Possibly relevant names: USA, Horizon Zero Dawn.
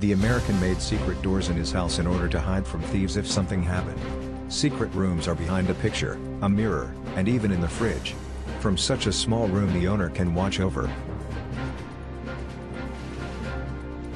The American made secret doors in his house in order to hide from thieves if something happened. Secret rooms are behind a picture, a mirror, and even in the fridge. From such a small room the owner can watch over